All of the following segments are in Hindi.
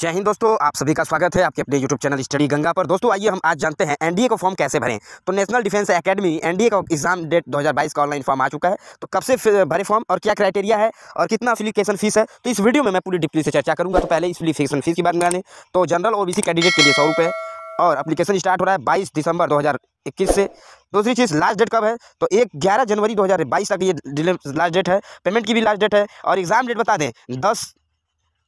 जय हिंद दोस्तों, आप सभी का स्वागत है आपके अपने YouTube चैनल स्टडी गंगा पर। दोस्तों आइए हम आज जानते हैं एनडीए का फॉर्म कैसे भरें। तो नेशनल डिफेंस एकेडमी एनडीए का एग्जाम डेट 2022 का ऑनलाइन फॉर्म आ चुका है। तो कब से भरे फॉर्म और क्या क्राइटेरिया है और कितना एप्लीकेशन फीस है, तो इस वीडियो में मैं पूरी डिटेल से चर्चा करूँगा। तो पहले एप्लीकेशन फीस की बात में आने, तो जनरल ओबीसी कैंडिडेट के लिए 100 रुपये और एप्लीकेशन स्टार्ट हो रहा है 22 दिसंबर 2021 से। दूसरी चीज़ लास्ट डेट कब है, तो 11 जनवरी 2022 तक ये लास्ट डेट है। पेमेंट की भी लास्ट डेट है और एग्जाम डेट बता दें 10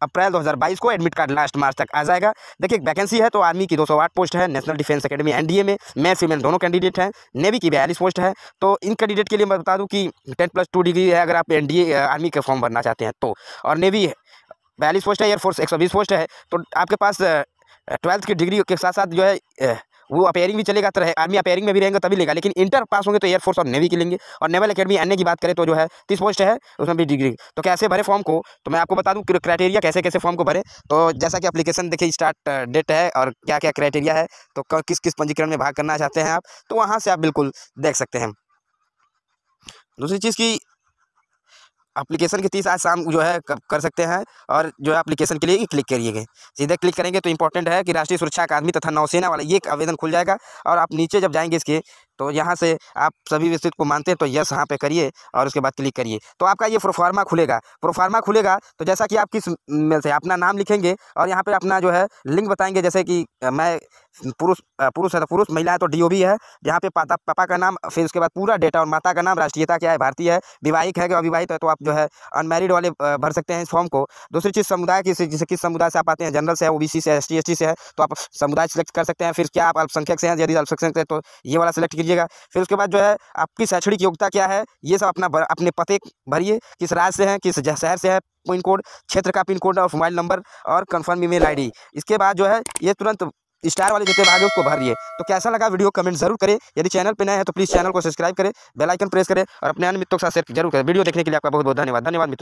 अप्रैल 2022 को। एडमिट कार्ड लास्ट मार्च तक आ जाएगा। देखिए वैकेंसी है तो आर्मी की 208 पोस्ट है। नेशनल डिफेंस एकेडमी एनडीए में मेल फीमेल दोनों कैंडिडेट हैं। नेवी की 42 पोस्ट है। तो इन कैंडिडेट के लिए मैं बता दूं कि 10+2 डिग्री है अगर आप एनडीए आर्मी के फॉर्म भरना चाहते हैं तो। और नेवी 42 पोस्ट है, एयरफोर्स 120 पोस्ट है। तो आपके पास 12th की डिग्री के साथ साथ जो है वो अपेयरिंग भी चलेगा, तो आर्मी अपेयरिंग में भी रहेंगे तभी लेगा, लेकिन इंटर पास होंगे तो एयरफोर्स और नेवी के लेंगे। और नेवल एकेडमी एनए की बात करें तो जो है 30 पोस्ट है, उसमें भी डिग्री। तो कैसे भरे फॉर्म को, तो मैं आपको बता दूं क्राइटेरिया कैसे कैसे फॉर्म को भरे। तो जैसा कि एप्लीकेशन देखिए स्टार्ट डेट है और क्या क्या क्राइटेरिया है, तो किस किस पंजीकरण में भाग करना चाहते हैं आप, तो वहाँ से आप बिल्कुल देख सकते हैं। दूसरी चीज़ की एप्लीकेशन की 30 आज शाम जो है कर सकते हैं और जो है एप्लीकेशन के लिए ही क्लिक करिएगा। सीधे क्लिक करेंगे तो इंपॉर्टेंट है कि राष्ट्रीय सुरक्षा अकादमी तथा नौसेना वाला ये आवेदन खुल जाएगा। और आप नीचे जब जाएंगे इसके, तो यहाँ से आप सभी विस्तृत को मानते हैं तो यस हाँ पे करिए और उसके बाद क्लिक करिए। तो आपका ये प्रोफार्मा खुलेगा। प्रोफार्मा खुलेगा तो जैसा कि आप किस मेल से अपना नाम लिखेंगे और यहाँ पे अपना जो है लिंक बताएंगे, जैसे कि मैं पुरुष है तो पुरुष, महिला है तो DOB है। यहाँ पे पापा का नाम, फिर उसके बाद पूरा डेटा और माता का नाम, राष्ट्रीयता क्या है, भारतीय है, विवाहिक है कि अविवाहित है, तो आप जो है अनमैरिड वाले भर सकते हैं इस फॉर्म को। दूसरी चीज़ समुदाय की, जैसे किस समुदाय से आप आते हैं, जनरल से है, OBC से है, ST ST से है, तो आप समुदाय सेलेक्ट कर सकते हैं। फिर क्या आप अल्पसंख्यक से हैं, यदि अल्पसंख्यक है तो ये वाला सेलेक्ट कीजिएगा। फिर उसके बाद जो है आपकी शैक्षणिक योग्यता क्या है, ये सब अपना अपने पते भरिए, किस राज्य से हैं, किस शहर से है, पिन कोड, क्षेत्र का पिन कोड और मोबाइल नंबर और कन्फर्म ईमेल ID। इसके बाद जो है ये तुरंत स्टार वाले जितने भाग है उसको भरिए। तो कैसा लगा वीडियो कमेंट जरूर करें। यदि चैनल पर नए हैं तो प्लीज़ चैनल को सब्सक्राइब करें, बेल आइकन प्रेस करें और अपने अन्य मित्रों के साथ शेयर जरूर करें। वीडियो देखने के लिए आपका बहुत बहुत धन्यवाद।